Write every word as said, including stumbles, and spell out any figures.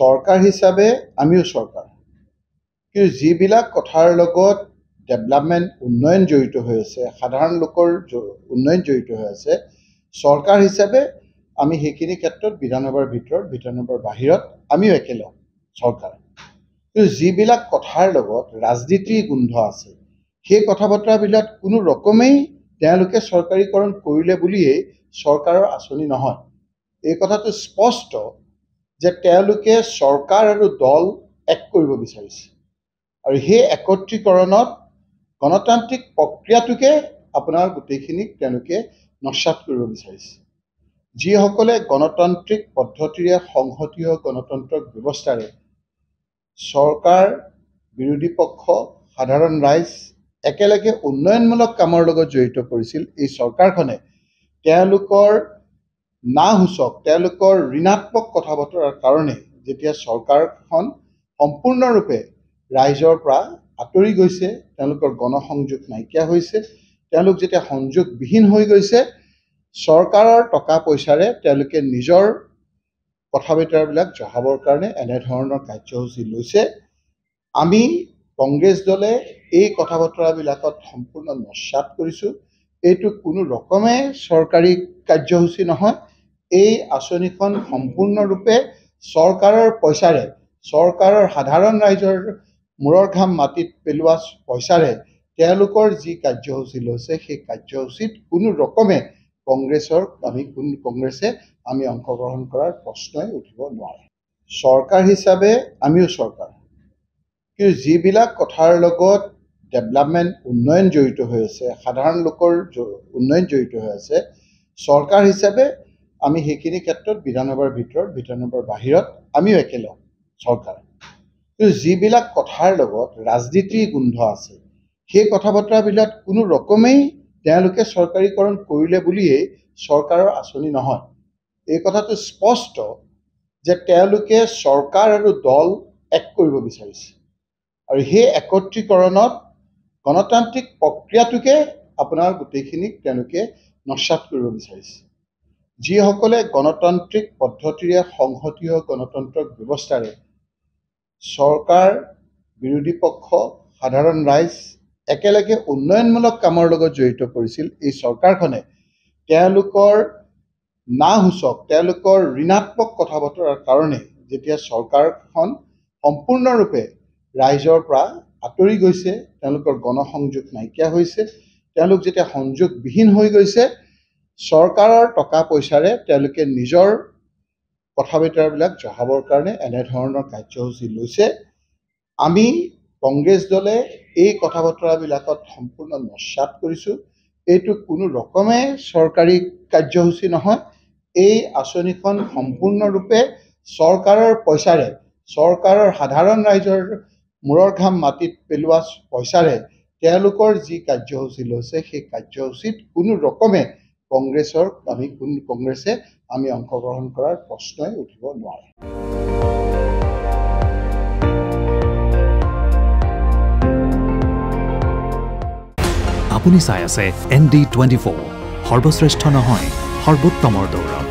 সৰকাৰ হিসাবে আমিও সৰকাৰ, কিন্তু যিবিলাক কথাৰ লগত ডেভেলপমেণ্ট উন্নয়ন জড়িত হৈ আছে, সাধাৰণ লোকৰ উন্নয়ন জড়িত হৈ আছে, সৰকাৰ হিসাবে আমি সেইখিনি ক্ষেত্ৰত বিধানসভাৰ ভিতৰত বিধানসভাৰ বাহিৰত আমিও একেলগ সৰকাৰ, কিন্তু যিবিলাক কথাৰ লগত ৰাজনীতিৰ গোন্ধ আছে সেই কথা বতৰাবিলাক কোনো ৰকমেই তেওঁলোকে চৰকাৰীকৰণ কৰিলে বুলিয়ে চৰকাৰৰ আঁচনি নহয়। এই কথাটো স্পষ্ট যে তেওঁলোকে চৰকাৰ আৰু দল এক কৰিব বিচাৰিছে, আৰু সেই একত্ৰীকৰণত গণতান্ত্ৰিক প্ৰক্ৰিয়াটোকে আপোনাৰ গোটেইখিনিক তেওঁলোকে নস্বাত কৰিব বিচাৰিছে। যিসকলে গণতান্ত্ৰিক পদ্ধতিৰে সংহতীয় গণতন্ত্ৰক ব্যৱস্থাৰে চৰকাৰ, বিৰোধী পক্ষ, সাধাৰণ ৰাইজ একেলগে উন্নয়নমূলক কামৰ লগত জড়িত কৰিছিল, এই চৰকাৰখনে তেওঁলোকৰ নাসূচক, তেওঁলোকৰ ঋণাত্মক কথা বতৰাৰ কাৰণে যেতিয়া চৰকাৰখন সম্পূৰ্ণৰূপে ৰাইজৰ পৰা আঁতৰি গৈছে, তেওঁলোকৰ গণসংযোগ নাইকিয়া হৈছে, তেওঁলোক যেতিয়া সংযোগবিহীন হৈ গৈছে, চৰকাৰৰ টকা পইচাৰে তেওঁলোকে নিজৰ কথা বতৰাবিলাক জহাবৰ কাৰণে এনেধৰণৰ কাৰ্যসূচী লৈছে। আমি কংগ্ৰেছ দলে এই কথা বতৰাবিলাকত সম্পূৰ্ণ নস্বাত কৰিছোঁ। এইটো কোনো ৰকমে চৰকাৰী কাৰ্যসূচী নহয়। এই আঁচনিখন সম্পূৰ্ণৰূপে চৰকাৰৰ পইচাৰে, চৰকাৰৰ সাধাৰণ ৰাইজৰ মূৰৰ ঘাম মাটিত পেলোৱা পইচাৰে তেওঁলোকৰ যি কাৰ্যসূচী লৈছে, সেই কাৰ্যসূচীত কোনো ৰকমে কংগ্ৰেছৰ আমি কোন কংগ্ৰেছে আমি অংশগ্ৰহণ কৰাৰ প্ৰশ্নই উঠিব নোৱাৰে। চৰকাৰ হিচাপে আমিও চৰকাৰ, কিন্তু যিবিলাক কথাৰ লগত ডেভেলপমেণ্ট উন্নয়ন জড়িত হৈ আছে, সাধাৰণ লোকৰ উন্নয়ন জড়িত হৈ আছে, চৰকাৰ হিচাপে আমি সেইখিনি ক্ষেত্ৰত বিধানসভাৰ ভিতৰত বিধানসভাৰ বাহিৰত আমিও একেলগ চৰকাৰ, কিন্তু যিবিলাক কথাৰ লগত ৰাজনীতিৰ গোন্ধ আছে সেই কথা বতৰাবিলাক কোনো ৰকমেই তেওঁলোকে চৰকাৰীকৰণ কৰিলে বুলিয়েই চৰকাৰৰ আঁচনি নহয়। এই কথাটো স্পষ্ট যে তেওঁলোকে চৰকাৰ আৰু দল এক কৰিব বিচাৰিছে, আৰু সেই একত্ৰীকৰণত গণতান্ত্ৰিক প্ৰক্ৰিয়াটোকে আপোনাৰ গোটেইখিনিক তেওঁলোকে নস্বাত কৰিব বিচাৰিছে। যিসকলে গণতান্ত্ৰিক পদ্ধতিৰে সংহতীয় গণতন্ত্ৰক ব্যৱস্থাৰে চৰকাৰ, বিৰোধী পক্ষ, সাধাৰণ ৰাইজ একেলগে উন্নয়নমূলক কামৰ লগত জড়িত কৰিছিল, এই চৰকাৰখনে তেওঁলোকৰ নাসূচক, তেওঁলোকৰ ঋণাত্মক কথা বতৰাৰ কাৰণে যেতিয়া চৰকাৰখন সম্পূৰ্ণৰূপে ৰাইজৰ পৰা আঁতৰি গৈছে, তেওঁলোকৰ গণসংযোগ নাইকিয়া হৈছে, তেওঁলোক যেতিয়া সংযোগবিহীন হৈ গৈছে, চৰকাৰৰ টকা পইচাৰে তেওঁলোকে নিজৰ কথা বতৰাবিলাক জহাবৰ কাৰণে এনেধৰণৰ কাৰ্যসূচী লৈছে। আমি কংগ্ৰেছ দলে এই কথা বতৰাবিলাকত সম্পূৰ্ণ নস্বাত কৰিছোঁ। এইটো কোনো ৰকমে চৰকাৰী কাৰ্যসূচী নহয়। এই আঁচনিখন সম্পূৰ্ণৰূপে চৰকাৰৰ পইচাৰে, চৰকাৰৰ সাধাৰণ ৰাইজৰ মূৰৰ ঘাম মাটিত পেলোৱা পইচাৰে তেওঁলোকৰ যি কাৰ্যসূচী লৈছে, সেই কাৰ্যসূচীত কোনো ৰকমে কংগ্ৰেছৰ আমি কোন কংগ্ৰেছে আমি অংশগ্ৰহণ কৰাৰ প্ৰশ্নই উঠিব নোৱাৰে। আপুনি চাই আছে এন ডি টুৱেণ্টি ফ'ৰ, সৰ্বশ্ৰেষ্ঠ নহয় সৰ্বোত্তমৰ দৌৰ।